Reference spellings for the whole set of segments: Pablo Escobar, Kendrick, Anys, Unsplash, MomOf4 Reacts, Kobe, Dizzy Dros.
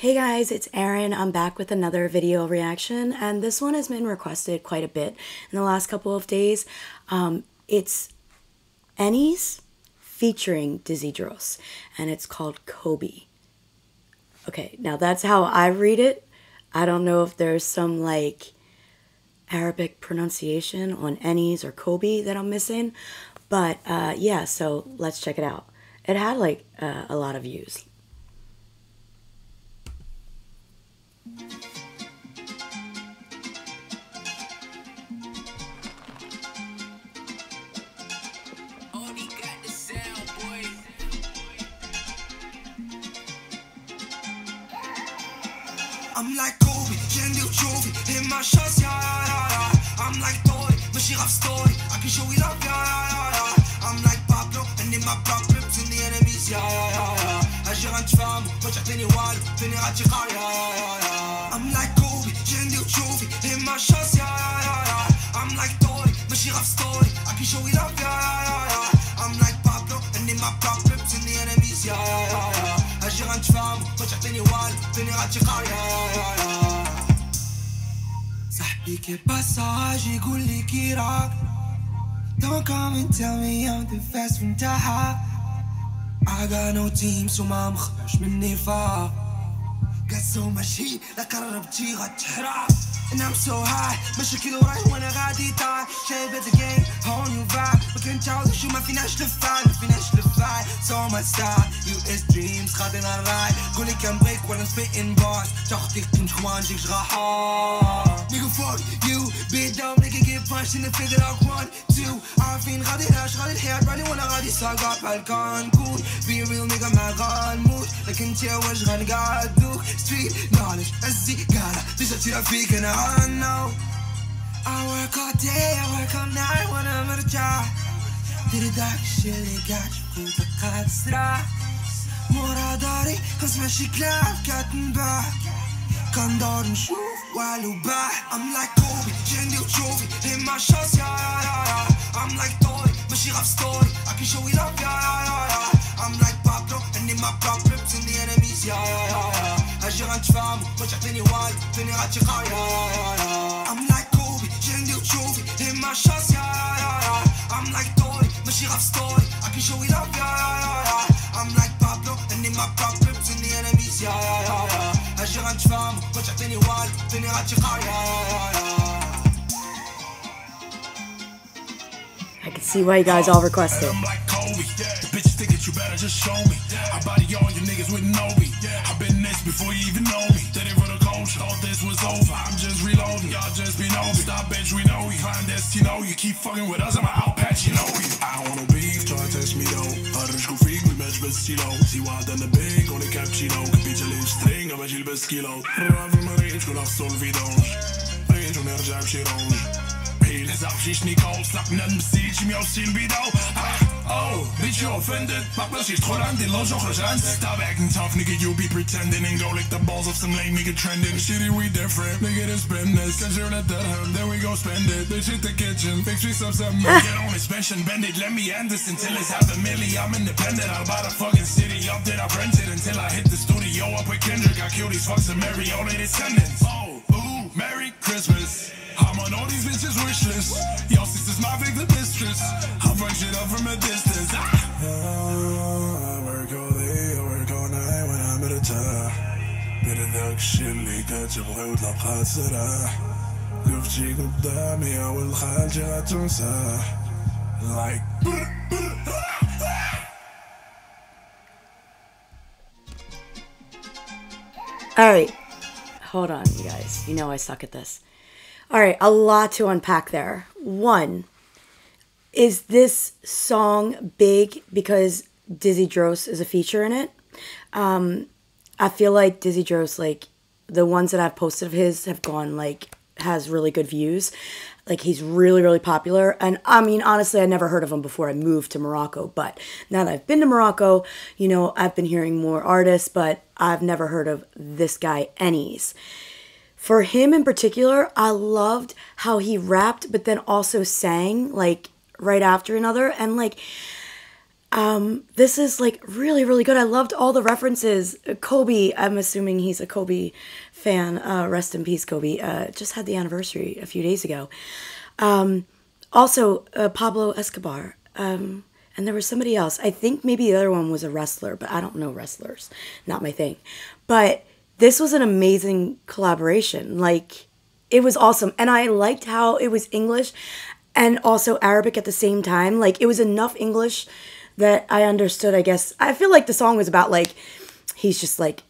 Hey guys, it's Erin. I'm back with another video reaction, and this one has been requested quite a bit in the last couple of days. It's Anys featuring Dizzy Dros, and it's called Kobe. Okay, now that's how I read it. I don't know if there's some like Arabic pronunciation on Anys or Kobe that I'm missing, but yeah, so let's check it out. It had like a lot of views. I'm like Kobe, can do trophy, hit my shots, yeah, yeah, yeah. I'm like Dory, but she have story, I can show it up, yeah, yeah, yeah. I'm like Pablo, and in my block rips in the enemies, yeah, yeah, yeah. I just run fam, but I finish wild, finish at your car, yeah, yeah, yeah. I'm like Kobe, can do trophy, hit my shots, yeah, yeah, yeah. I'm like Dory, but she have story, I can show it up, yeah, yeah, yeah. I'm like Pablo, and in my block rips in the enemies, yeah, yeah, yeah. Don't come and tell me I'm the fast from Taha. I got no team, so I'm not. Got so much heat, like I don't have. And I'm so high, but you kill right when I got the time. Shape at the game, whole new vibe. We can tell that you my finish the fight. So my style, US dreams, got in a ride. Gully can break when I'm spitting bars. Talk to me, Juan, just hard. Nigga, fuck you, be dumb, nigga, get punched in the figure out 1, 2. I feel got it, I've got it, head, running when I got this, I got Balkan, cool. Be real, nigga, my gun mood. I can tell what you're gonna got do. Street knowledge, I see, gotta, this is a freak and I. I know I work all day, I work all night when I'm at a job. Did it dark shit, it got you with a katsra. Moradari, cause my shit clap, gotten back. Come down and shoot while you buy. I'm like Kobe, Jenny Trophy, hit my shots, yeah, yeah, yeah. I'm like Dory, but she have story, I can show it up, yeah, yeah, yeah. I'm like Pablo, and in my block rips in the enemies, yeah, yeah, yeah. I'm like Kobe, can do trophy, hit my shots, yeah, yeah, yeah. I'm like Dory, but she have story, I can show it up, yeah, yeah, yeah. I'm like Pablo, and in my block rips in the enemies, yeah, yeah, yeah. I can see why you guys all requested. I'm like Kobe, the bitches think that you better just show me. I body all you niggas with no. I've been this before you even know me. Did it for the coach, all this was over. I'm just reloading, y'all just be nosy. Stop, bitch, we know we clandestino. You keep fucking with us, I'm an outpatch, you know we. I don't wanna beef, try to test me though. Harder school freak, we match best kilo. See why then the big, only cappuccino. Bitch, I live string, I'm a chill best kilo. Rather my range, we'll have soul vidange. Range on air jab, she range. Peel his up, she's sneak out. Slap none, see, she meow, she'll be down. Oh, bitch, you're offended. My bitch is troll on the low, you're chance. Stop acting tough, nigga, you be pretending. And go lick the balls of some lame nigga trending. Shitty, we different, nigga, this business. Cause you're not that home, then we go spend it. Bitch, hit the kitchen, fix me some something. Get on expansion, bend it, let me end this. Until it's half a milli, I'm independent. I'll buy the fucking city up that I rented. Until I hit the studio up with Kendrick. I kill these fucks and marry all their descendants. Oh, ooh, Merry Christmas. I'm on all these bitches' wish lists. Your sister's my favorite mistress. I'll run shit up from a distance. I work all day, I work all night when I'm at a time. Bit of dark shit, like that, you boy would like hot sarah. Gufji gudami, I will hide you at Tunsa. Like. Alright, hold on, you guys. You know I suck at this. All right, a lot to unpack there. One, is this song big because Dizzy Dros is a feature in it? I feel like Dizzy Dros, like, the ones that I've posted of his have gone, like, has really good views. Like, he's really, really popular. And, I mean, honestly, I never heard of him before I moved to Morocco. But now that I've been to Morocco, you know, I've been hearing more artists, but I've never heard of this guy, Anys. For him in particular, I loved how he rapped, but then also sang, like, right after another. And, like, This is like really, really good. I loved all the references. Kobe, I'm assuming he's a Kobe fan. Rest in peace, Kobe. Just had the anniversary a few days ago. Also, Pablo Escobar. And there was somebody else. I think maybe the other one was a wrestler, but I don't know wrestlers. Not my thing. But this was an amazing collaboration. Like, it was awesome. And I liked how it was English and also Arabic at the same time. Like, it was enough English that I understood, I guess. I feel like the song was about, like, he's just, like,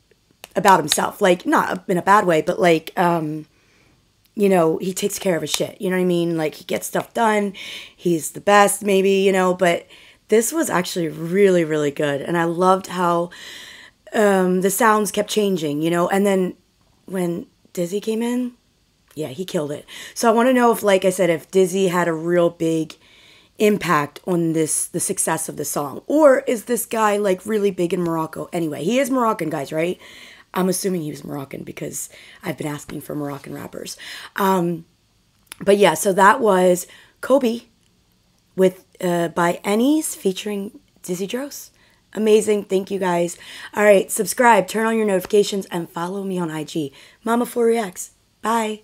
about himself. Like, not in a bad way, but, like, you know, he takes care of his shit. You know what I mean? Like, he gets stuff done. He's the best, maybe, you know. But this was actually really, really good. And I loved how the sounds kept changing, you know. And then when Dizzy came in, yeah, he killed it. So I want to know if, like I said, if Dizzy had a real big impact on this, the success of the song, or is this guy like really big in Morocco? Anyway, he is Moroccan, guys, right? I'm assuming he was Moroccan because I've been asking for Moroccan rappers. But yeah, so that was Kobe with by Anys featuring Dizzy Dros. Amazing. Thank you, guys. All right, subscribe, turn on your notifications, and follow me on IG. Mama4Reacts. Bye.